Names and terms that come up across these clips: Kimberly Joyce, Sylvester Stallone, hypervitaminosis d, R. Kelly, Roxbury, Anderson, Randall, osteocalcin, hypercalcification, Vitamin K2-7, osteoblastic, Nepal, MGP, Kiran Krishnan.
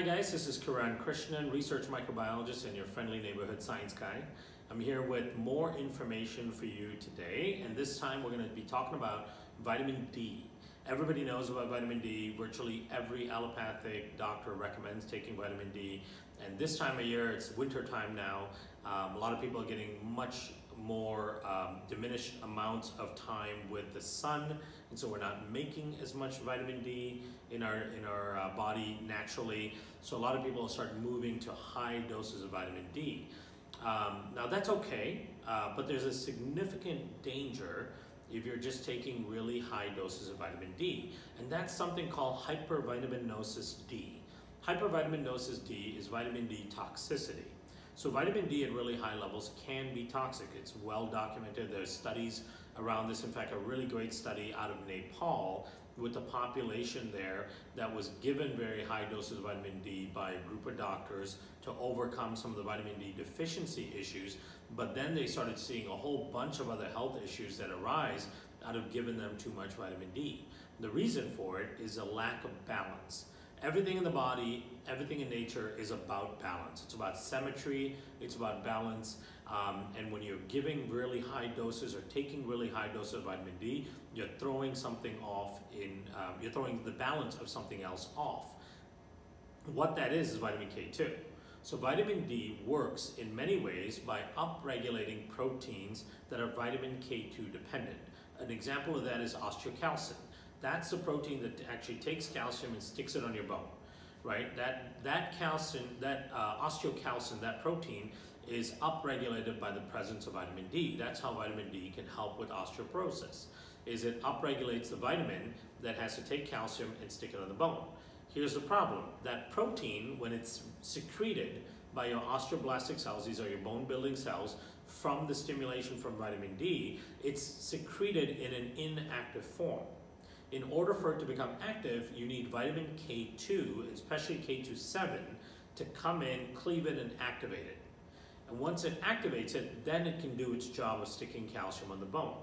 Hi guys, this is Kiran Krishnan, research microbiologist and your friendly neighborhood science guy. I'm here with more information for you today, and this time we're going to be talking about vitamin D. Everybody knows about vitamin D. Virtually every allopathic doctor recommends taking vitamin D, and this time of year, it's winter time now, a lot of people are getting much more diminished amounts of time with the sun, and so we're not making as much vitamin D in our body naturally. So a lot of people start moving to high doses of vitamin D. Now that's okay, but there's a significant danger if you're just taking really high doses of vitamin D, and that's something called hypervitaminosis D. Hypervitaminosis D is vitamin D toxicity. So vitamin D at really high levels can be toxic. It's well documented. There's studies around this. In fact, a really great study out of Nepal with the population there that was given very high doses of vitamin D by a group of doctors to overcome some of the vitamin D deficiency issues. But then they started seeing a whole bunch of other health issues that arise out of giving them too much vitamin D. The reason for it is a lack of balance. Everything in the body, everything in nature is about balance. It's about symmetry, it's about balance, and when you're giving really high doses or taking really high doses of vitamin D, you're throwing something off you're throwing the balance of something else off. What that is vitamin K2. So vitamin D works in many ways by upregulating proteins that are vitamin K2 dependent. An example of that is osteocalcin. That's the protein that actually takes calcium and sticks it on your bone, right? That osteocalcin, that protein is upregulated by the presence of vitamin D. That's how vitamin D can help with osteoporosis, is it upregulates the vitamin that has to take calcium and stick it on the bone. Here's the problem. That protein, when it's secreted by your osteoblastic cells, these are your bone building cells, from the stimulation from vitamin D, it's secreted in an inactive form. In order for it to become active, you need vitamin K2, especially K2-7, to come in, cleave it, and activate it. And once it activates it, then it can do its job of sticking calcium on the bone.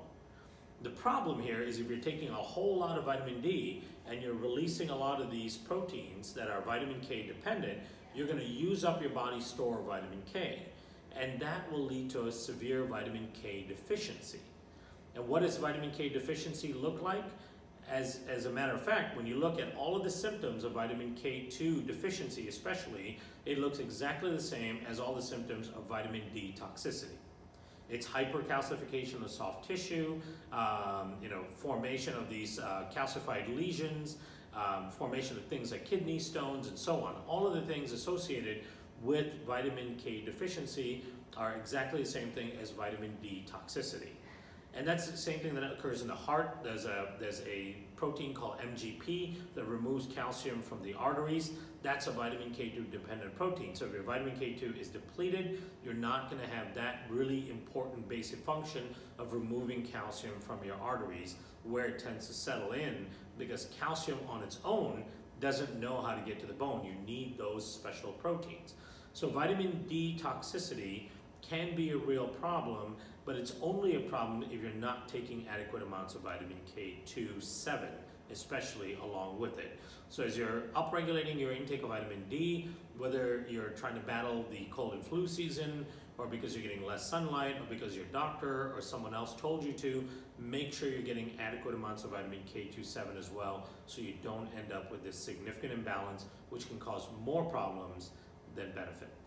The problem here is if you're taking a whole lot of vitamin D and you're releasing a lot of these proteins that are vitamin K dependent, you're going to use up your body's store of vitamin K. And that will lead to a severe vitamin K deficiency. And what does vitamin K deficiency look like? As a matter of fact, when you look at all of the symptoms of vitamin K2 deficiency especially, it looks exactly the same as all the symptoms of vitamin D toxicity. It's hypercalcification of soft tissue, formation of these calcified lesions, formation of things like kidney stones and so on. All of the things associated with vitamin K deficiency are exactly the same thing as vitamin D toxicity. And that's the same thing that occurs in the heart. There's a protein called MGP that removes calcium from the arteries. That's a vitamin K2 dependent protein. So if your vitamin K2 is depleted, you're not going to have that really important basic function of removing calcium from your arteries, where it tends to settle in, because calcium on its own doesn't know how to get to the bone. You need those special proteins. So vitamin D toxicity can be a real problem, but it's only a problem if you're not taking adequate amounts of vitamin K2-7, especially along with it. So as you're upregulating your intake of vitamin D, whether you're trying to battle the cold and flu season, or because you're getting less sunlight, or because your doctor or someone else told you to, make sure you're getting adequate amounts of vitamin K2-7 as well, so you don't end up with this significant imbalance, which can cause more problems than benefit.